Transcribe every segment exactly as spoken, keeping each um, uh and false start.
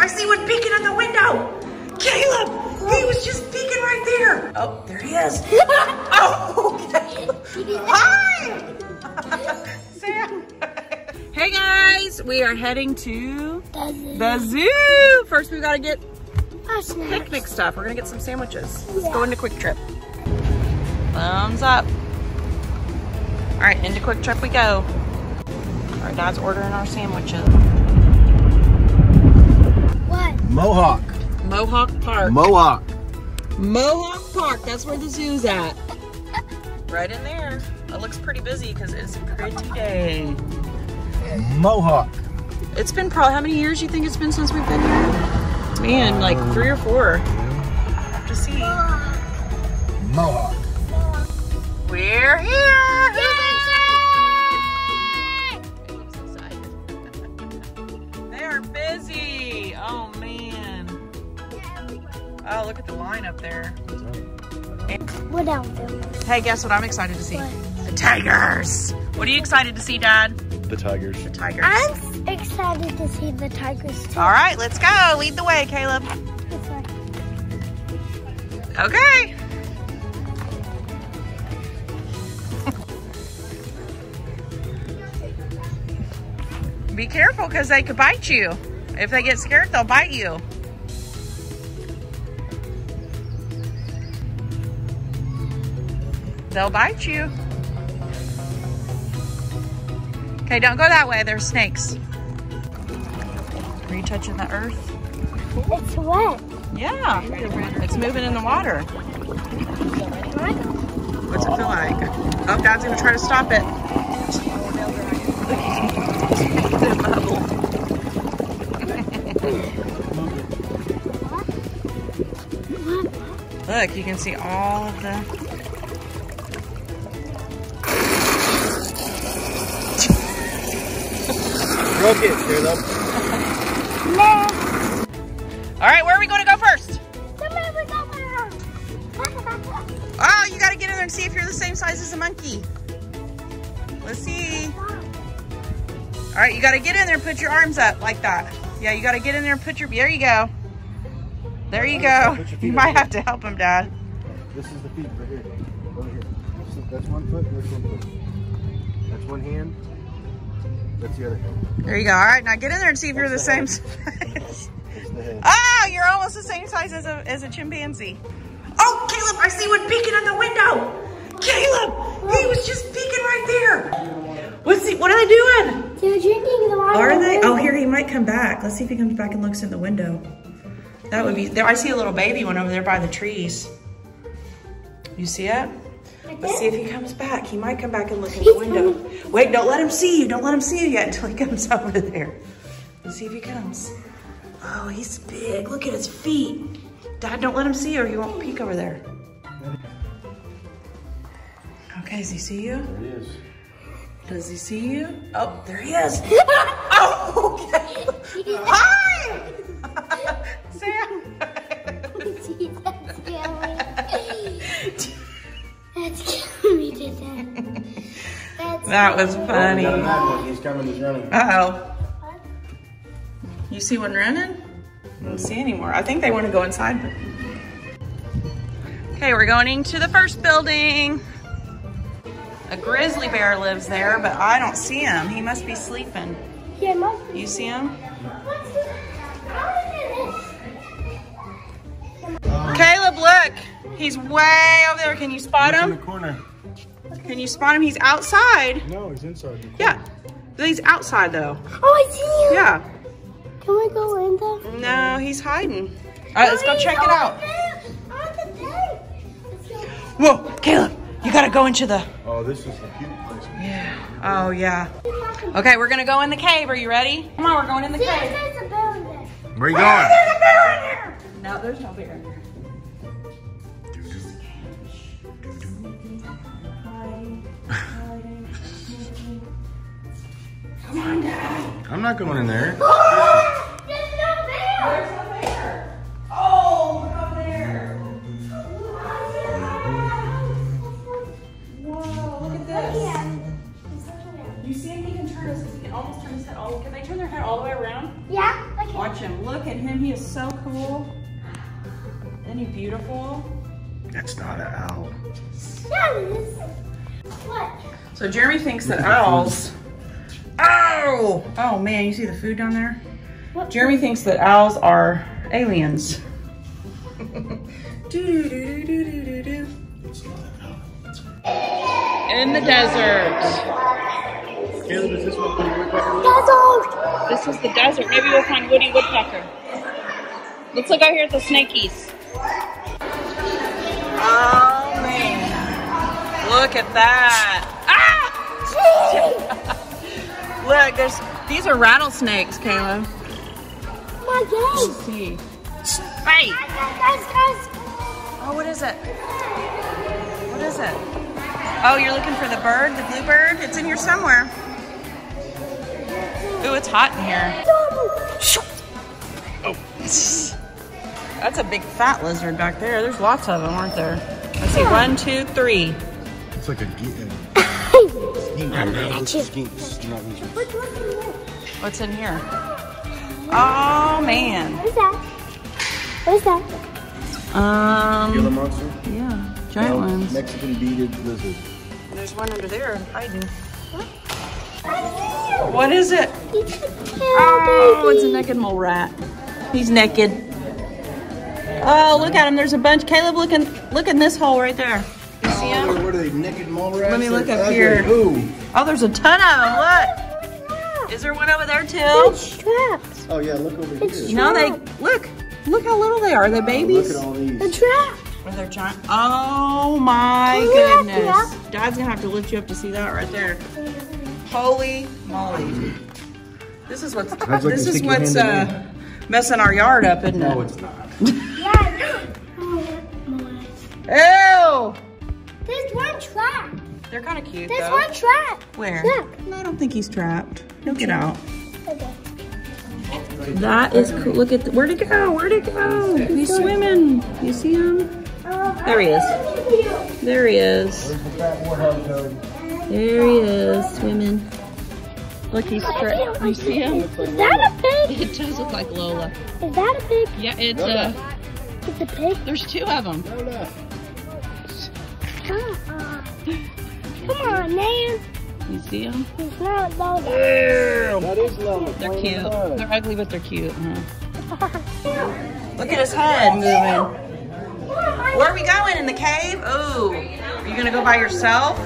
I see one peeking in the window. Caleb, he was just peeking right there. Oh, there he is. Oh, Caleb. Hi. Sam. Hey guys, we are heading to the zoo. The zoo. First, we gotta get picnic stuff. We're gonna get some sandwiches. Let's yeah. go into Quick Trip. Thumbs up. All right, into Quick Trip we go. Our dad's ordering our sandwiches. What? Mohawk. Mohawk Park. Mohawk. Mohawk Park. That's where the zoo's at. Right in there. It looks pretty busy because it's a pretty day. Mohawk. It's been probably, how many years you think it's been since we've been here? Man, like three or four. Have to see. Mohawk. We're here! Yay! I'm so excited. They are busy. Oh man. Oh, look at the line up there. What else? Hey, guess what I'm excited to see? What? The tigers. What are you excited to see, Dad? The tigers. The tigers. I'm excited to see the tigers too. All right, let's go. Lead the way, Caleb. This way. Okay. Be careful because they could bite you. If they get scared, they'll bite you. They'll bite you. Okay, don't go that way. There's snakes. Are you touching the earth? It's wet. Yeah, it's moving in the water. What's it feel like? Oh, Dad's gonna try to stop it. Look, you can see all of the. Broke it, Caleb. No. All right, where are we going to go first? Oh, you got to get in there and see if you're the same size as a monkey. Let's see. All right, you got to get in there and put your arms up like that. Yeah, you got to get in there and put your, there you go. There you go. You might have to help him, Dad. This is the feet right here. Over here. That's one foot, and that's one foot. That's one hand. That's the other hand. There you go. All right, now get in there and see if you're the same size. Oh, you're almost the same size as a, as a chimpanzee. Oh, Caleb, I see one peeking in the window. Caleb, he was just peeking right there. What's he, what are they doing? They're drinking the water. Are they? Oh, here, he might come back. Let's see if he comes back and looks in the window. That would be, there. I see a little baby one over there by the trees. You see it? Let's see if he comes back. He might come back and look in the window. Wait, don't let him see you. Don't let him see you yet until he comes over there. Let's see if he comes. Oh, he's big. Look at his feet. Dad, don't let him see you or he won't peek over there. Okay, does he see you? There he is. Does he see you? Oh, there he is. Oh, okay. Hi! Sam. That was funny. Oh, we got him. He's coming, he's running. Uh oh. You see one running? I don't see anymore. I think they want to go inside. Okay, we're going into the first building. A grizzly bear lives there, but I don't see him. He must be sleeping. Yeah, must be. You see him? Caleb, look. He's way over there. Can you spot him? He's in the corner. Can you spot him? He's outside. No, he's inside. Yeah. He's outside though. Oh, I see him. Yeah. Can we go in there? No, he's hiding. All right, let's go check it out. Whoa, Caleb, you gotta go into the... Oh, this is the cute place. Yeah. Oh, yeah. Okay, we're gonna go in the cave. Are you ready? Come on, we're going in the cave. There's a bear in there. Where are you going? There's a bear in there. No, there's no bear in there. Come on, Dad. I'm not going in there. Oh, there's no bear. There's no bear. Oh, look up there. Whoa, look at this. You see him? He can turn his, he can almost turn his head all. Can they turn their head all the way around? Yeah. Okay. Watch him. look at him, he is so cool. Isn't he beautiful? That's not an owl. Yes. What? So Jeremy thinks that owls, ow! Oh man, you see the food down there? What? Jeremy thinks that owls are aliens. In the desert. Caleb, is this what Woody Woodpecker was? This is the desert. Maybe we'll find Woody Woodpecker. Let's look out here at the snakies. Oh man. Look at that. Ah! Look, there's these are rattlesnakes, Caleb. My God. Let's see. Hey! Oh, what is it? What is it? Oh, you're looking for the bird, the blue bird? It's in here somewhere. Ooh, it's hot in here. Oh. That's a big fat lizard back there. There's lots of them, aren't there? Let's see, one, two, three. It's like a what's in here? Oh man. What is that? What is that? Um, Killer monster? Yeah, giant no, ones. Mexican beaded lizard. There's one under there hiding. What? What is it? It's a oh, baby. It's a naked mole rat. He's naked. Oh, look at him. There's a bunch. Caleb, look in, look in this hole right there. You see him? Oh, what are they, naked mole rats? Let me look up here. Ooh. Oh, there's a ton of them. Look. Is there one over there too? It's trapped. Oh yeah, look over it's here. No, they look. Look how little they are. Are they babies? Oh, look at all these. They're trapped. Are they giant? Oh my goodness! Yeah. Dad's gonna have to lift you up to see that right there. Holy moly! This is what's like this is what's uh, messing our yard up, isn't it? No, it's not. Yeah. Oh my. Ew! There's one trapped. They're kind of cute. There's though. One trapped. Where? Look. No, I don't think he's trapped. He'll get out. Okay. That is cool. Look at the, where'd it go? Where'd it go? He's swimming. You see him? There he is. There he is. There he is swimming. Look, he's straight. You see him? Is that a pig? It does look like Lola. Is that a pig? Yeah, it's a. Uh, it's a pig. There's two of them. Come on, man. You see them? It's not Lola. That is Lola. They're cute. They're ugly, but they're cute. Huh? Look at his head moving. Where are we going? In the cave? Ooh. Are you going to go by yourself? No,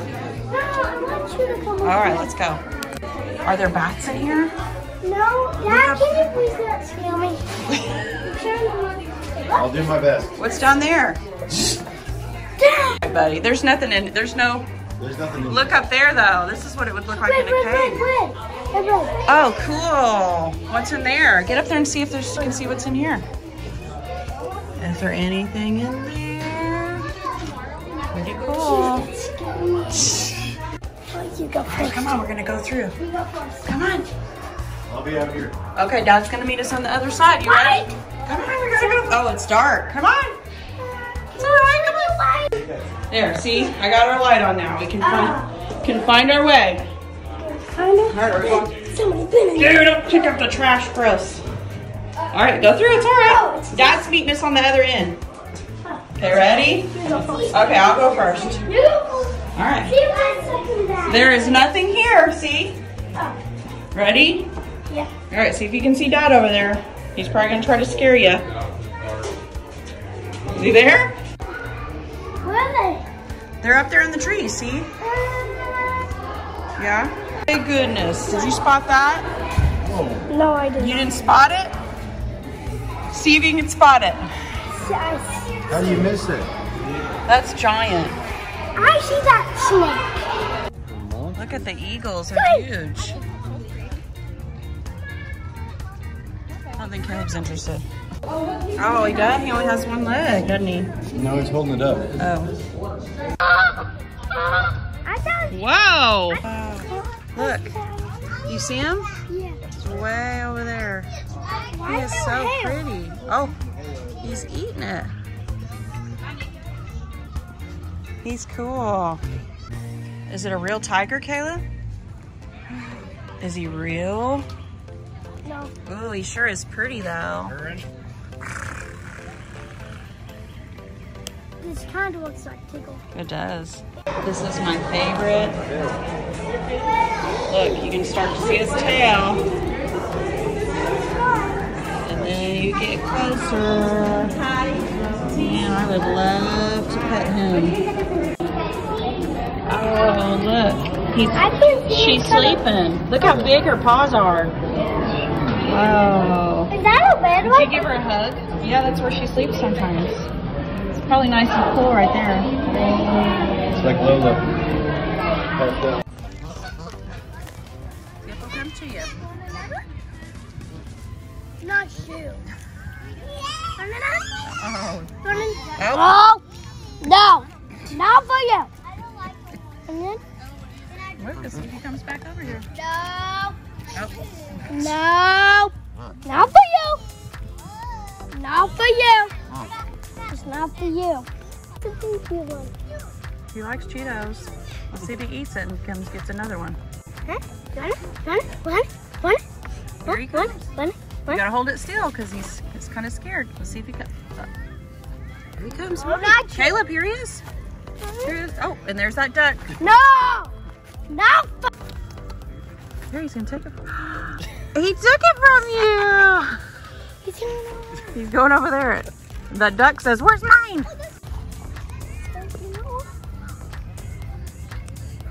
I want you to come with me. All right, let's go. Are there bats in here? No. Dad, can you please not scare me? I'll do my best. What's down there? Dad! Right, buddy, there's nothing in it. There's no... There's nothing look up there though. This is what it would look like red, in a red, cave. Red, red, red, red. Oh, cool. What's in there? Get up there and see if there's. Can see what's in here. Is there anything in there? Pretty cool. You go first. Right, come on, we're gonna go through. You go first. Come on. I'll be out here. Okay, Dad's gonna meet us on the other side. You ready? Right? Come on, we gotta go. Oh, it's dark. Come on. It's alright. Come on, light. There, see? I got our light on now. We can find, uh, can find our way. Find our way. Dude, don't pick up the trash for us. All right, go through. It's all right. Dad's meeting us on the other end. Okay, ready? Okay, I'll go first. All right. There is nothing here, see? Ready? Yeah. All right, see if you can see Dad over there. He's probably going to try to scare you. Is he there? They're up there in the tree, see? Yeah? Hey goodness, did you spot that? Whoa. No, I didn't. You didn't spot it? See if you can spot it. How do you miss it? That's giant. I see that snake. Look at the eagles, they're huge. I don't think Caleb's interested. Oh, he does? He only has one leg, doesn't he? No, he's holding it up. Oh. Whoa! Uh, look, you see him? Yeah. It's way over there. He is so pretty. Oh, he's eating it. He's cool. Is it a real tiger, Caleb? Is he real? No. Ooh, he sure is pretty though. Orange. This kind of looks like tickle. It does. This is my favorite. Look, you can start to see his tail. And then you get closer. Man, I would love to pet him. Oh, look. He's, she's sleeping. Look how big her paws are. Wow. Is that a weird one? Did you give her a hug? Yeah, that's where she sleeps sometimes. Probably nice and cool right there. It's like Lola. Yep, will come to you. Not you. Oh. Oh. No. Not for you. I don't like it. And then? Wait, let's see if he comes back over here. No. Oh. No. Not for you. Not for you. Oh. It's not for you. He likes Cheetos. We'll see if he eats it and comes gets another one. Huh? Run, run, run, run. Here he comes. Run, run, run. You gotta hold it still because he's, he's kind of scared. Let's see if he comes. Here he comes. Oh, not Caleb, here he is. Here he is. Oh, and there's that duck. No! No! Here, he's gonna take it. He took it from you! He's going, he's going over there. The duck says, where's mine?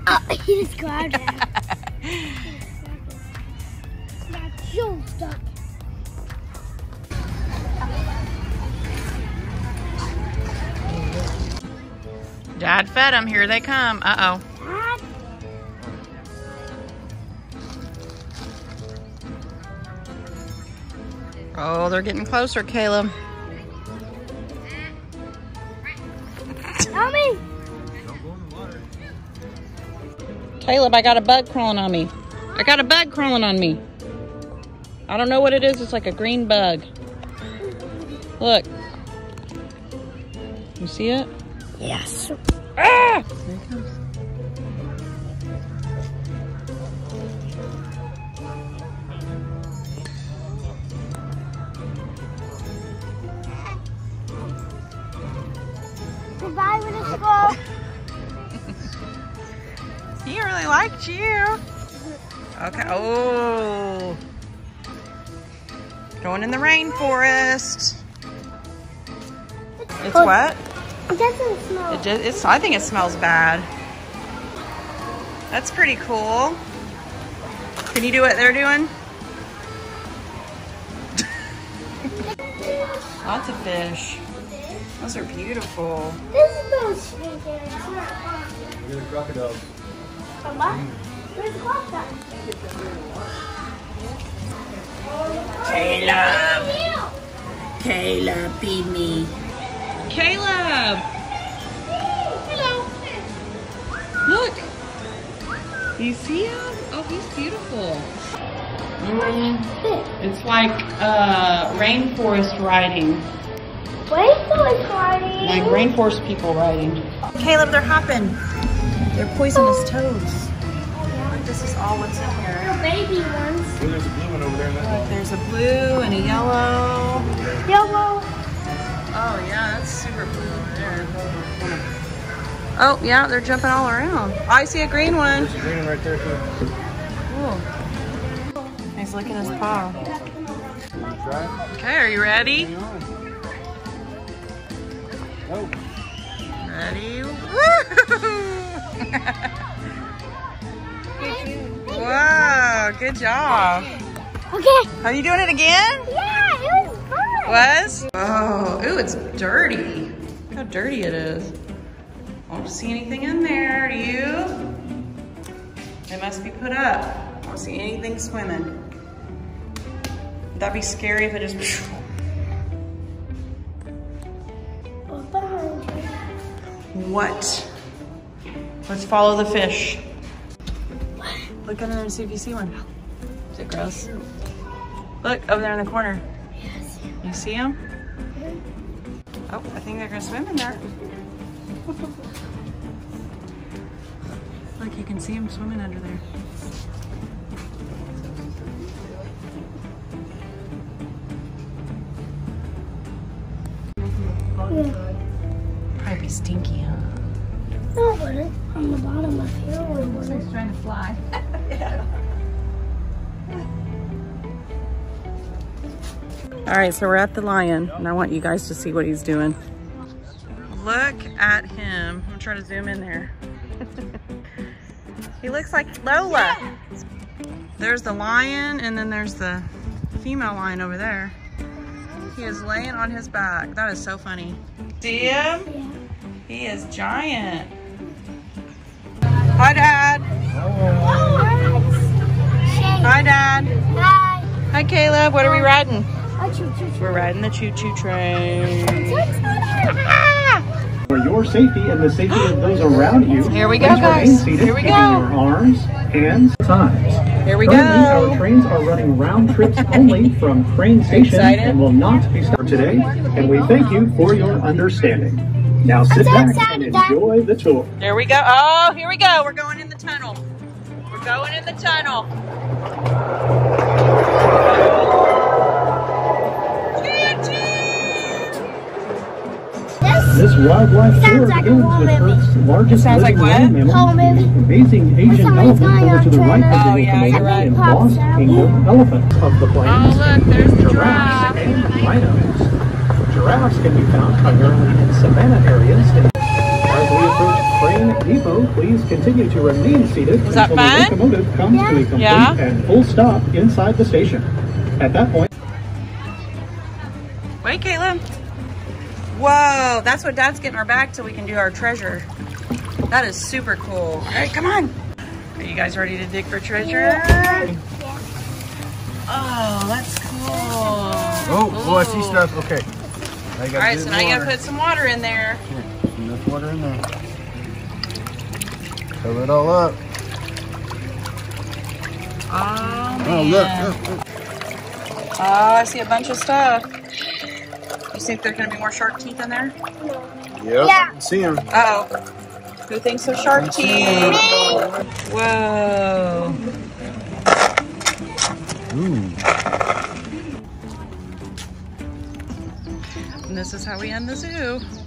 Oh, he just grabbed it. That's your duck. Dad fed him. Here they come. Uh-oh. Oh, they're getting closer, Caleb. Caleb, I got a bug crawling on me. I got a bug crawling on me. I don't know what it is. It's like a green bug. Look. You see it? Yes. Ah! There it comes. Goodbye, little squirrel. He really liked you. Okay. Oh. Going in the rainforest. It's what? It doesn't smell. It does, it's, I think it smells bad. That's pretty cool. Can you do what they're doing? Lots of fish. Those are beautiful. This is no sweet there. It's not fun. Look at the crocodile. Where's the clock at? Caleb! Caleb, feed me. Caleb! Hello. Look! You see him? Oh, he's beautiful. Mm-hmm. It's like uh, rainforest riding. Rainforest riding? Like rainforest people riding. Caleb, they're hopping. They're poisonous oh. toads. Oh, yeah. This is all what's in here. They're baby ones. Oh, there's a blue one over there. That there's a blue and a yellow. Yellow. Oh, yeah, that's super blue over there. Oh, yeah, they're jumping all around. Oh, I see a green one. There's a green one right there, too. Cool. He's licking his paw. Okay, are you ready? Oh. Ready? Woo! Wow, good job. Okay. Are you doing it again? Yeah, it was fun. Was? Oh, ooh, it's dirty. Look how dirty it is. I don't see anything in there, do you? It must be put up. I don't see anything swimming. That'd be scary if it just... What? Let's follow the fish. Look under and see if you see one. Is it gross? Look, over there in the corner. You see him? Oh, I think they're gonna swim in there. Look, you can see him swimming under there. Yeah. Probably be stinky, huh? No, it wouldn't. On the bottom of here, it wouldn't. It's trying to fly. Yeah. All right, so we're at the lion, and I want you guys to see what he's doing. Look at him. I'm trying to zoom in there. He looks like Lola. Yeah. There's the lion, and then there's the female lion over there. He is laying on his back. That is so funny. See him? Yeah. He is giant. Hi, Dad. Hello. Hi, Dad. Hi. Hi, Caleb. What are we riding? A choo -choo train. We're riding the choo-choo train. For your safety and the safety of those around you. Here we go, guys. Here we go. Your arms, hands, sides. Here we Currently, go. Our trains are running round trips only from train station and will not be stopped today. And we thank you for your understanding. Now sit so back excited, and enjoy Dad. The tour. There we go. Oh, here we go. We're going in the tunnel. We're going in the tunnel. This wildlife tour like begins with Earth's largest living land mammal, the amazing Asian elephant over to the right of the locomotive, and lost English elephants of the plains, giraffes, and rhinos. Giraffes can be found primarily in savanna areas. As we approach train depot, please continue to remain seated until the locomotive comes to a complete and full stop inside the station. At that point... Wait, Caitlin. Whoa, that's what Dad's getting our back till we can do our treasure. That is super cool. All right, come on. Are you guys ready to dig for treasure? Yeah. Yeah. Oh, that's cool. Oh, Ooh. oh, I see stuff. Okay. I gotta All right, so now water. you gotta put some water in there. Here, enough water in there. Cover it all up. Oh, man. Oh, look, look, look. Oh, I see a bunch of stuff. You think there's going to be more shark teeth in there? Yep. Yeah. I can see them. Uh oh. Who thinks of shark teeth? Me. Whoa. Ooh. And this is how we end the zoo.